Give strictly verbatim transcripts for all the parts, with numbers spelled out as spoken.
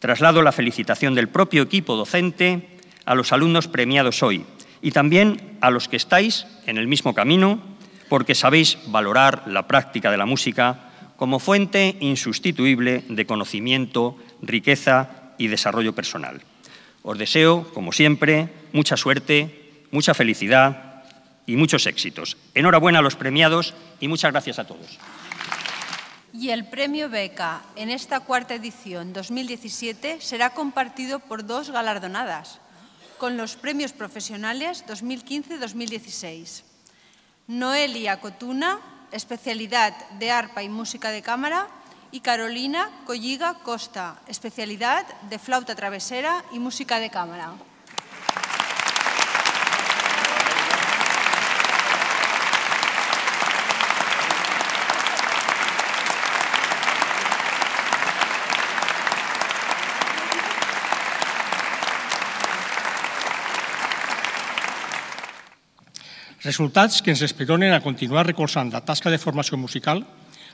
Traslado la felicitación del propio equipo docente a los alumnos premiados hoy y también a los que estáis en el mismo camino porque sabéis valorar la práctica de la música como fuente insustituible de conocimiento, riqueza y desarrollo personal. Os deseo, como siempre, mucha suerte, mucha felicidad y muchos éxitos. Enhorabuena a los premiados y muchas gracias a todos. Y el premio Beca en esta cuarta edición dos mil diecisiete será compartido por dos galardonadas, con los premios profesionales dos mil quince dos mil dieciséis. Noelia Cotuna, especialidad de arpa y música de cámara, y Carolina Colliga Costa, especialidad de flauta travesera y música de cámara. Resultats que ens esperonen a continuar recolzant la tasca de formació musical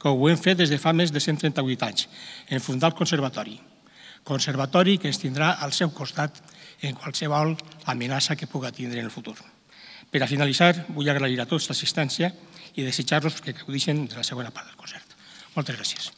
que ho hem fet des de fa més de cent trenta-vuit anys, en fundar el Conservatori. Conservatori que ens tindrà al seu costat en qualsevol amenaça que puga tindre en el futur. Per a finalitzar, vull agrair a tots l'assistència i desitjar-los que gaudeixin de la segona part del concert. Moltes gràcies.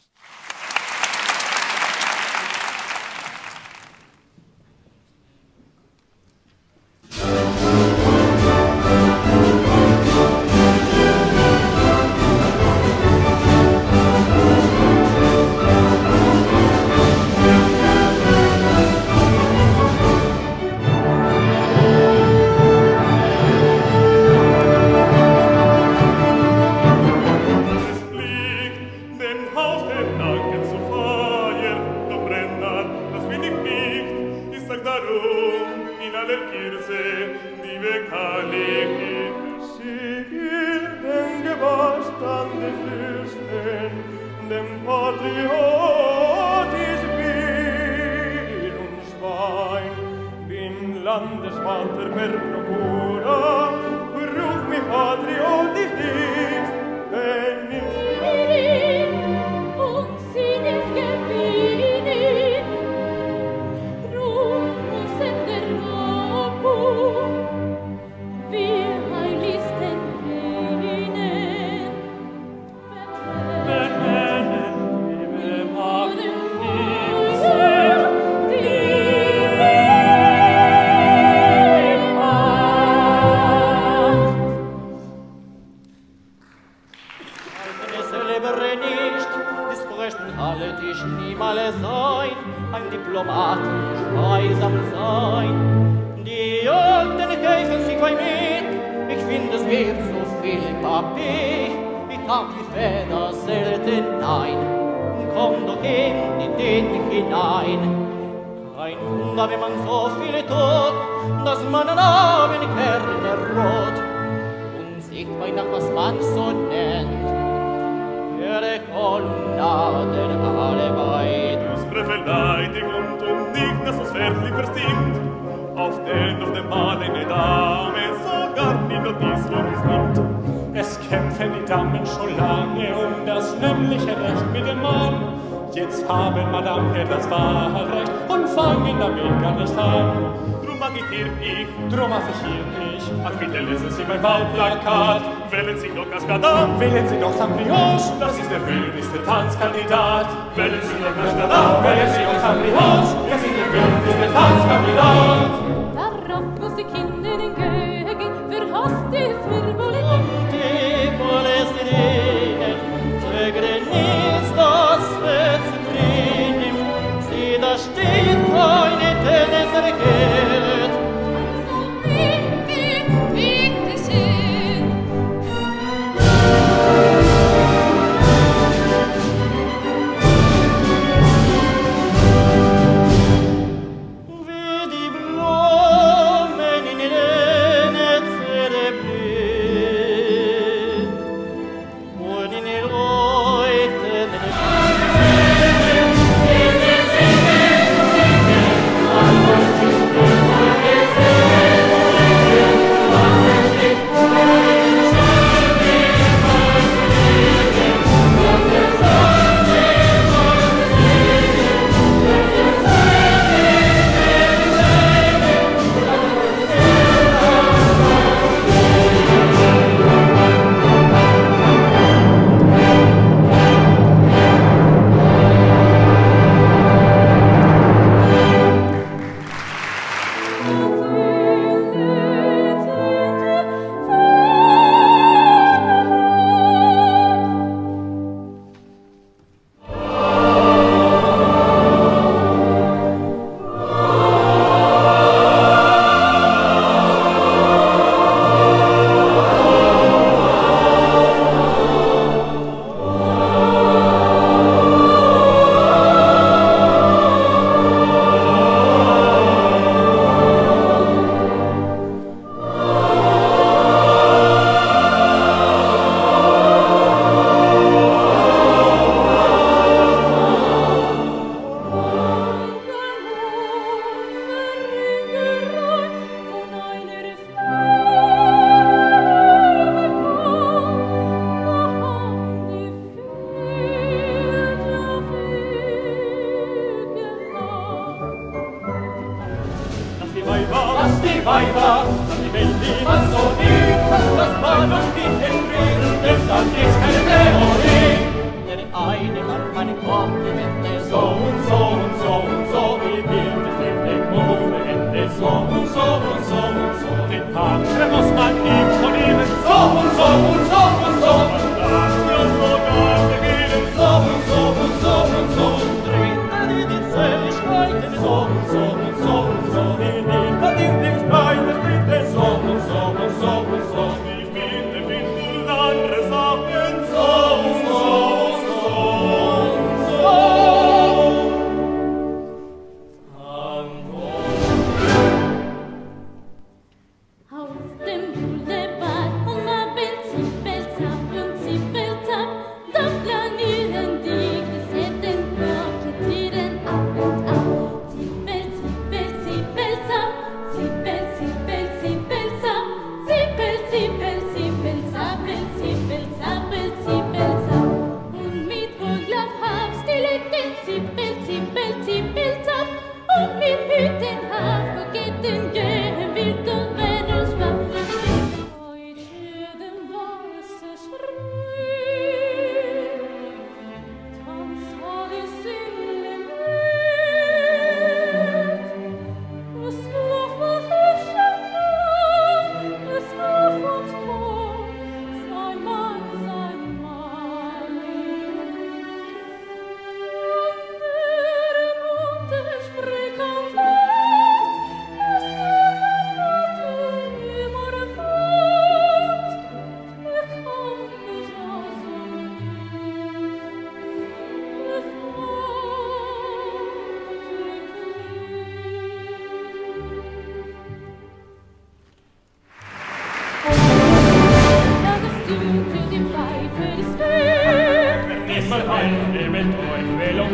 ein Event-Empfehlung.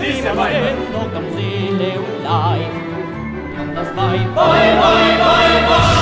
Diese Weine, noch am See, Leon Leib. Und das Weib, Weib, Weib, Weib, Weib.